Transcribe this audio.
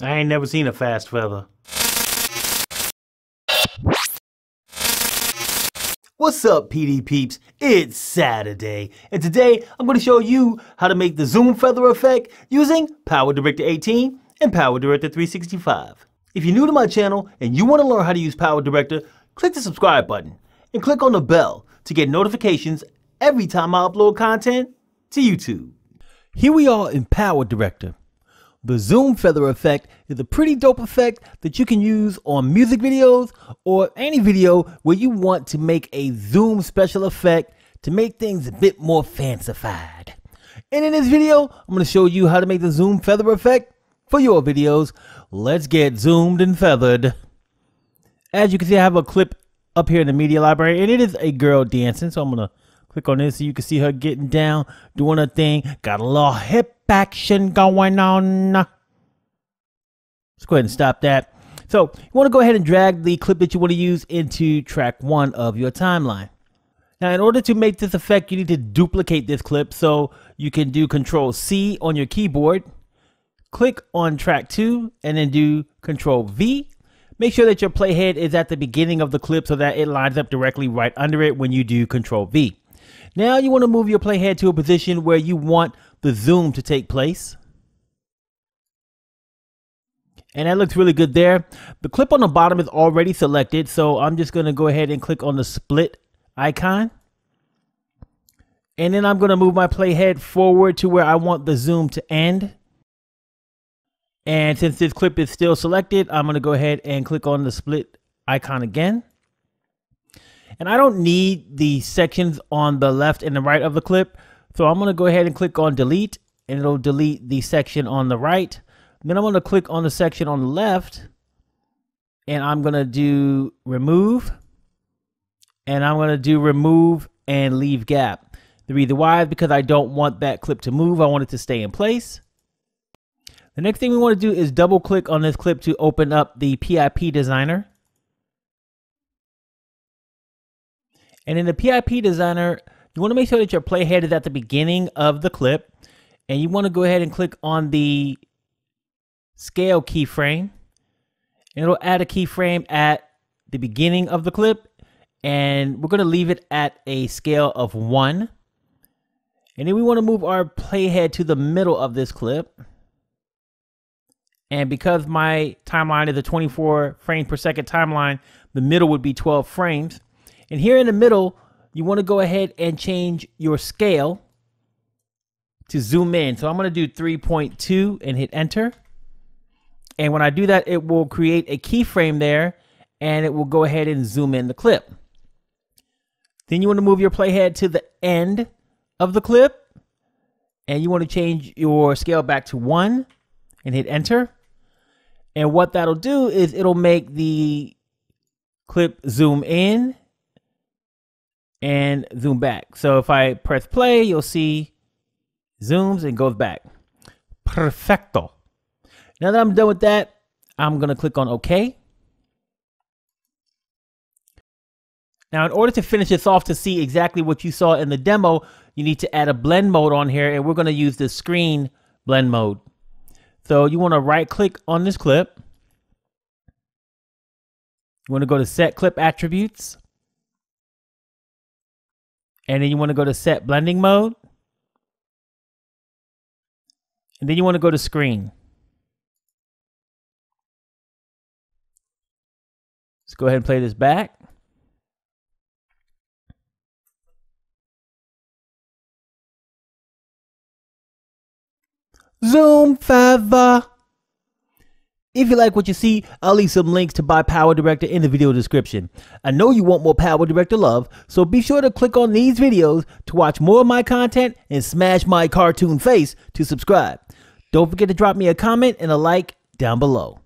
I ain't never seen a fast feather. What's up, PD peeps? It's Saturday, and today I'm going to show you how to make the zoom feather effect using PowerDirector 18 and PowerDirector 365. If you're new to my channel and you want to learn how to use PowerDirector, click the subscribe button and click on the bell to get notifications every time I upload content to YouTube. Here we are in PowerDirector. The zoom feather effect is a pretty dope effect that you can use on music videos or any video where you want to make a zoom special effect to make things a bit more fancified. And in this video, I'm going to show you how to make the zoom feather effect for your videos. Let's get zoomed and feathered. As you can see, I have a clip up here in the media library, and it is a girl dancing, so I'm going to click on this so you can see her getting down, doing her thing. Got a little hip action going on. Let's go ahead and stop that. So you want to go ahead and drag the clip that you want to use into track one of your timeline. Now, in order to make this effect, you need to duplicate this clip, so you can do Control C on your keyboard, click on track two, and then do Control V. Make sure that your playhead is at the beginning of the clip so that it lines up directly right under it when you do Control V. Now you want to move your playhead to a position where you want the zoom to take place. And that looks really good there. The clip on the bottom is already selected, so I'm just going to go ahead and click on the split icon. And then I'm going to move my playhead forward to where I want the zoom to end. And since this clip is still selected, I'm going to go ahead and click on the split icon again. And I don't need the sections on the left and the right of the clip, so I'm going to go ahead and click on delete, and it'll delete the section on the right. Then I'm going to click on the section on the left, and I'm going to do remove, and I'm going to do remove and leave gap. The reason why is because I don't want that clip to move. I want it to stay in place. The next thing we want to do is double click on this clip to open up the PIP Designer. And in the PIP Designer, you want to make sure that your playhead is at the beginning of the clip, and you want to go ahead and click on the scale keyframe, and it'll add a keyframe at the beginning of the clip, and we're going to leave it at a scale of 1. And then we want to move our playhead to the middle of this clip, and because my timeline is a 24 frame per second timeline, the middle would be 12 frames. And here in the middle, you want to go ahead and change your scale to zoom in. So I'm going to do 3.2 and hit enter. And when I do that, it will create a keyframe there, and it will go ahead and zoom in the clip. Then you want to move your playhead to the end of the clip, and you want to change your scale back to 1 and hit enter. And what that'll do is it'll make the clip zoom in and zoom back. So if I press play, you'll see zooms and goes back. Perfecto. Now that I'm done with that, I'm going to click on OK. Now, in order to finish this off to see exactly what you saw in the demo, you need to add a blend mode on here, and we're going to use the screen blend mode. So you want to right click on this clip. You want to go to set clip attributes. And then you want to go to set blending mode. And then you want to go to screen. Let's go ahead and play this back. Zoom feather. If you like what you see, I'll leave some links to buy PowerDirector in the video description. I know you want more PowerDirector love, so be sure to click on these videos to watch more of my content and smash my cartoon face to subscribe. Don't forget to drop me a comment and a like down below.